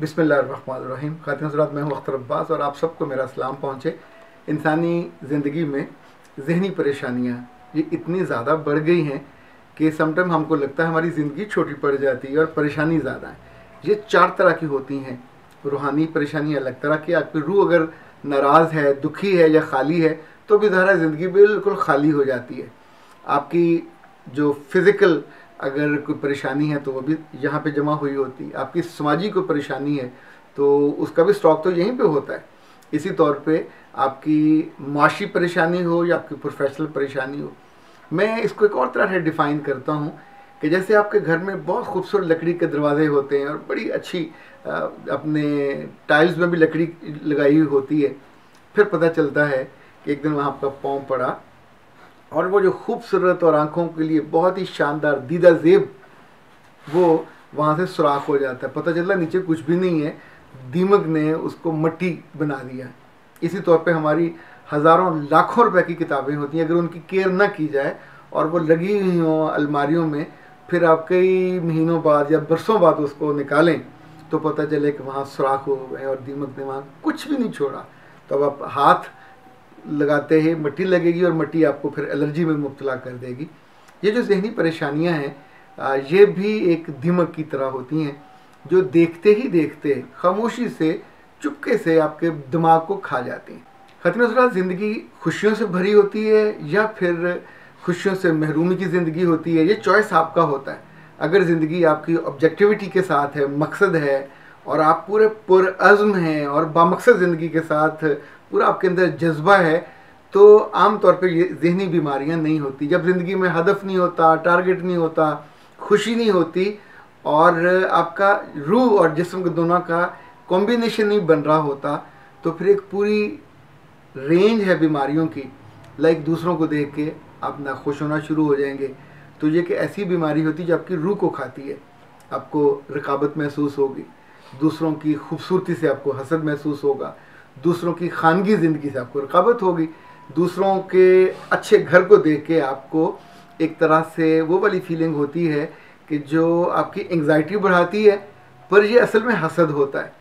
बिस्मिल्लाहिर्रहमानिर्रहीम। खातिन हज़रात, मैं हूँ अख्तर अब्बास और आप सबको मेरा सलाम पहुँचे। इंसानी ज़िंदगी में ज़हनी परेशानियाँ ये इतनी ज़्यादा बढ़ गई हैं कि समटाइम हमको लगता है हमारी ज़िंदगी छोटी पड़ जाती है और परेशानी ज़्यादा है। ये चार तरह की होती हैं। रूहानी परेशानी अलग तरह की, आपकी रूह अगर नाराज़ है, दुखी है या खाली है तो भी ज़रा ज़िंदगी बिल्कुल खाली हो जाती है। आपकी जो फिज़िकल अगर कोई परेशानी है तो वो भी यहाँ पे जमा हुई होती है। आपकी समाजी कोई परेशानी है तो उसका भी स्टॉक तो यहीं पे होता है। इसी तौर पे आपकी माशी परेशानी हो या आपकी प्रोफेशनल परेशानी हो। मैं इसको एक और तरह से डिफ़ाइन करता हूँ कि जैसे आपके घर में बहुत खूबसूरत लकड़ी के दरवाजे होते हैं और बड़ी अच्छी अपने टाइल्स में भी लकड़ी लगाई हुई होती है, फिर पता चलता है कि एक दिन वहाँ आपका पाँव पड़ा और वो जो खूबसूरत और आँखों के लिए बहुत ही शानदार दीदा जेब वो वहाँ से सुराख हो जाता है। पता चला नीचे कुछ भी नहीं है, दीमक ने उसको मट्टी बना दिया। इसी तौर पे हमारी हज़ारों लाखों रुपए की किताबें होती हैं, अगर उनकी केयर ना की जाए और वो लगी हुई हों अलमारियों में, फिर आप कई महीनों बाद या बरसों बाद उसको निकालें तो पता चले कि वहाँ सुराख हो गए और दीमक ने वहाँ कुछ भी नहीं छोड़ा। तो अब आप हाथ लगाते ही मिट्टी लगेगी और मिट्टी आपको फिर एलर्जी में मुब्तला कर देगी। ये जो ज़हनी परेशानियां हैं ये भी एक दीमक की तरह होती हैं जो देखते ही देखते खामोशी से, चुपके से आपके दिमाग को खा जाती हैं। ख़ातिन हज़रात, ज़िंदगी खुशियों से भरी होती है या फिर खुशियों से महरूमी की ज़िंदगी होती है, ये चॉइस आपका होता है। अगर ज़िंदगी आपकी ऑब्जेक्टिविटी के साथ है, मकसद है और आप पूरे पुरअज़्म हैं और बामकसद ज़िंदगी के साथ पूरा आपके अंदर जज्बा है तो आम तौर पे ये ज़हनी बीमारियाँ नहीं होती। जब ज़िंदगी में हदफ नहीं होता, टारगेट नहीं होता, खुशी नहीं होती और आपका रूह और जिस्म के दोनों का कॉम्बिनेशन नहीं बन रहा होता तो फिर एक पूरी रेंज है बीमारियों की। लाइक दूसरों को देख के आप नाखुश होना शुरू हो जाएंगे तो ये कि ऐसी बीमारी होती है जो आपकी रूह को खाती है। आपको रकाबत महसूस होगी, दूसरों की खूबसूरती से आपको हसद महसूस होगा, दूसरों की खानगी ज़िंदगी से आपको रकाबत होगी, दूसरों के अच्छे घर को देख के आपको एक तरह से वो वाली फीलिंग होती है कि जो आपकी एंग्जाइटी बढ़ाती है, पर ये असल में हसद होता है।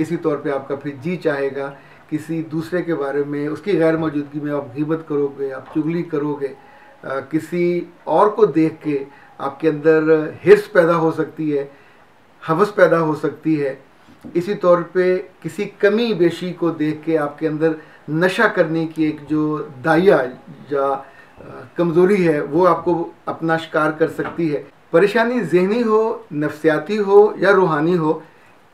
इसी तौर पे आपका फिर जी चाहेगा किसी दूसरे के बारे में, उसकी गैर मौजूदगी में आप गीबत करोगे, आप चुगली करोगे, किसी और को देख के आपके अंदर हिर्स पैदा हो सकती है, हवस पैदा हो सकती है। इसी तौर पे किसी कमी बेशी को देख के आपके अंदर नशा करने की एक जो दाया या कमज़ोरी है वो आपको अपना शिकार कर सकती है। परेशानी ज़हनी हो, नफ्सियाती हो या रूहानी हो,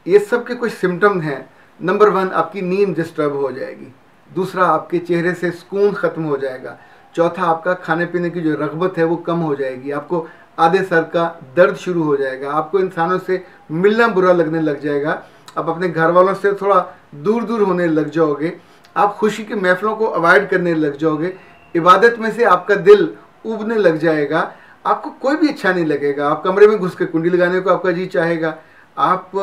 ये सब के कुछ सिम्टम हैं। नंबर वन, आपकी नींद डिस्टर्ब हो जाएगी। दूसरा, आपके चेहरे से सुकून ख़त्म हो जाएगा। चौथा, आपका खाने पीने की जो रगबत है वो कम हो जाएगी। आपको आधे सर का दर्द शुरू हो जाएगा। आपको इंसानों से मिलना बुरा लगने लग जाएगा। आप अपने घर वालों से थोड़ा दूर दूर होने लग जाओगे। आप खुशी के महफिलों को अवॉइड करने लग जाओगे। इबादत में से आपका दिल उबने लग जाएगा। आपको कोई भी अच्छा नहीं लगेगा। आप कमरे में घुस के कुंडी लगाने को आपका जी चाहेगा। आप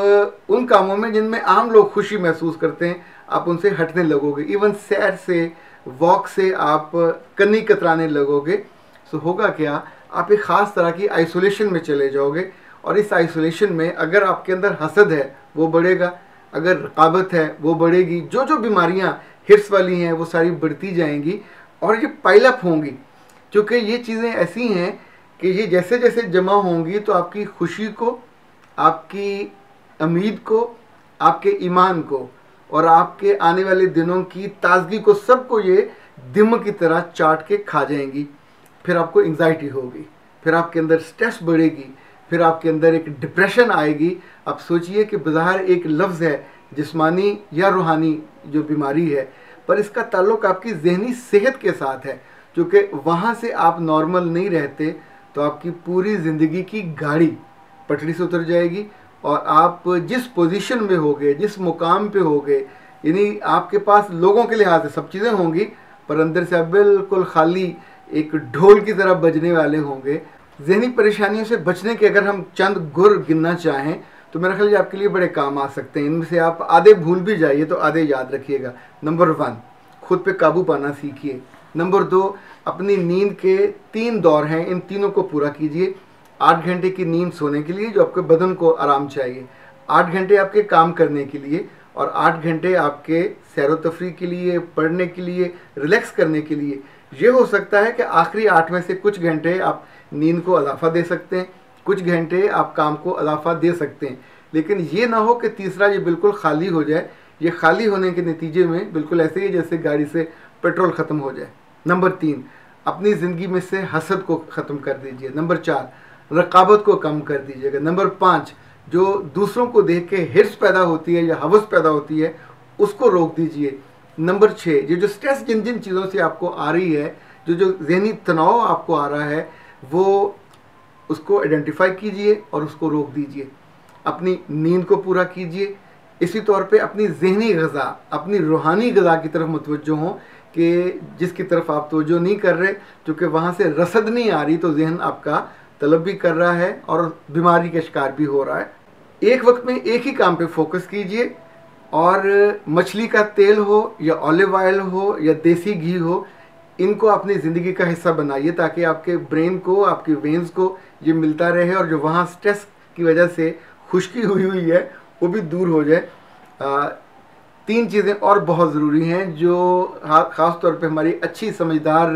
उन कामों में जिनमें आम लोग खुशी महसूस करते हैं आप उनसे हटने लगोगे। इवन सैर से, वॉक से आप कन्नी कतराने लगोगे। सो होगा क्या, आप एक ख़ास तरह की आइसोलेशन में चले जाओगे। और इस आइसोलेशन में अगर आपके अंदर हसद है वो बढ़ेगा, अगर रकाबत है वो बढ़ेगी, जो जो बीमारियाँ हिर्स वाली हैं वो सारी बढ़ती जाएंगी और ये पाइलअप होंगी। क्योंकि ये चीज़ें ऐसी हैं कि ये जैसे जैसे जमा होंगी तो आपकी खुशी को, आपकी उम्मीद को, आपके ईमान को और आपके आने वाले दिनों की ताजगी को, सबको ये दीमक की तरह चाट के खा जाएंगी। फिर आपको एंग्जाइटी होगी, फिर आपके अंदर स्ट्रेस बढ़ेगी, फिर आपके अंदर एक डिप्रेशन आएगी। आप सोचिए कि बाहर एक लफ्ज़ है जिस्मानी या रूहानी जो बीमारी है, पर इसका ताल्लुक आपकी ज़हनी सेहत के साथ है। क्योंकि वहाँ से आप नॉर्मल नहीं रहते तो आपकी पूरी ज़िंदगी की गाड़ी पटरी से उतर जाएगी और आप जिस पोजीशन में होगे, जिस मुकाम पे होगे, यानी आपके पास लोगों के लिहाज से सब चीज़ें होंगी पर अंदर से आप बिल्कुल खाली एक ढोल की तरह बजने वाले होंगे। ज़हनी परेशानियों से बचने के अगर हम चंद गुर गिनना चाहें तो मेरा ख्याल आपके लिए बड़े काम आ सकते हैं। इनमें से आप आधे भूल भी जाइए तो आधे याद रखिएगा। नंबर वन, खुद पे काबू पाना सीखिए। नंबर दो, अपनी नींद के 3 दौर हैं, इन तीनों को पूरा कीजिए। 8 घंटे की नींद सोने के लिए जो आपके बदन को आराम चाहिए। 8 घंटे आपके काम करने के लिए और 8 घंटे आपके सैर तफरी के लिए, पढ़ने के लिए, रिलैक्स करने के लिए। ये हो सकता है कि आखिरी 8 में से कुछ घंटे आप नींद को अलाफा दे सकते हैं, कुछ घंटे आप काम को अलाफा दे सकते हैं, लेकिन ये ना हो कि तीसरा ये बिल्कुल खाली हो जाए। ये खाली होने के नतीजे में बिल्कुल ऐसे ही जैसे गाड़ी से पेट्रोल ख़त्म हो जाए। नंबर 3, अपनी ज़िंदगी में से हसद को ख़त्म कर दीजिए। नंबर 4, रकाबत को कम कर दीजिएगा। नंबर 5, जो दूसरों को देख के हिर्स पैदा होती है या हवस पैदा होती है उसको रोक दीजिए। नंबर 6, ये जो स्ट्रेस जिन जिन चीज़ों से आपको आ रही है, जो ज़हनी तनाव आपको आ रहा है, वो उसको आइडेंटिफाई कीजिए और उसको रोक दीजिए। अपनी नींद को पूरा कीजिए। इसी तौर पे अपनी ज़हनी ग़िज़ा, अपनी रूहानी ग़िज़ा की तरफ मुतवज्जो हों कि जिसकी तरफ आप तवज्जो नहीं कर रहे, क्योंकि वहाँ से रसद नहीं आ रही तो जहन आपका तलब भी कर रहा है और बीमारी का शिकार भी हो रहा है। एक वक्त में एक ही काम पे फोकस कीजिए और मछली का तेल हो या ऑलिव ऑयल हो या देसी घी हो, इनको अपनी ज़िंदगी का हिस्सा बनाइए ताकि आपके ब्रेन को, आपके वेंस को ये मिलता रहे और जो वहाँ स्ट्रेस की वजह से खुश्की हुई है वो भी दूर हो जाए। 3 चीज़ें और बहुत ज़रूरी हैं जो ख़ास तौर पे हमारी अच्छी समझदार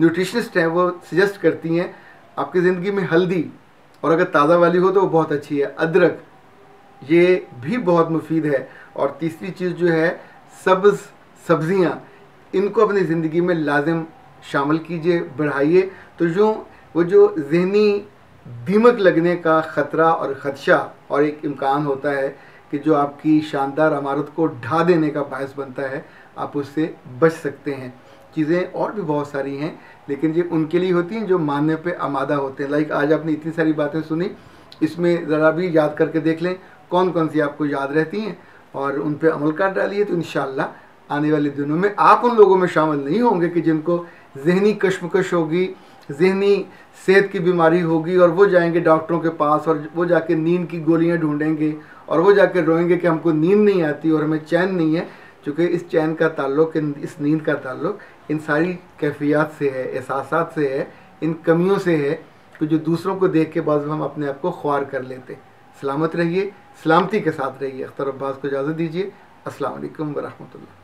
न्यूट्रिशनिस्ट हैं वो सजेस्ट करती हैं आपकी ज़िंदगी में। हल्दी, और अगर ताज़ा वाली हो तो वो बहुत अच्छी है। अदरक, ये भी बहुत मुफीद है। और तीसरी चीज़ जो है सब्ज़ियाँ, इनको अपनी ज़िंदगी में लाजिम शामिल कीजिए, बढ़ाइए। तो वो जो ज़हनी दीमक लगने का ख़तरा और ख़दशा और एक इम्कान होता है कि जो आपकी शानदार इमारत को ढा देने का बायस बनता है, आप उससे बच सकते हैं। चीज़ें और भी बहुत सारी हैं, लेकिन ये उनके लिए होती हैं जो मानने पे आमादा होते हैं। लाइक आज आपने इतनी सारी बातें सुनी, इसमें ज़रा भी याद करके देख लें कौन कौन सी आपको याद रहती हैं और उन पे अमल कर डालिए। तो इंशाअल्लाह आने वाले दिनों में आप उन लोगों में शामिल नहीं होंगे कि जिनको ज़हनी कशमकश होगी, ज़हनी सेहत की बीमारी होगी और वो जाएंगे डॉक्टरों के पास और वो जाके नींद की गोलियां ढूंढेंगे और वो जाके रोएंगे कि हमको नींद नहीं आती और हमें चैन नहीं है। चूँकि इस चैन का ताल्लुक, इस नींद का ताल्लुक इन सारी कैफियत से है, एहसासात से है, इन कमियों से है कि जो दूसरों को देख के बाद हम अपने आप को ख्वार कर लेते। सलामत रहिए, सलामती के साथ रहिए। अख्तर अब्बास को इजाज़त दीजिए। अस्सलाम वालेकुम वरहमतुल्लाह।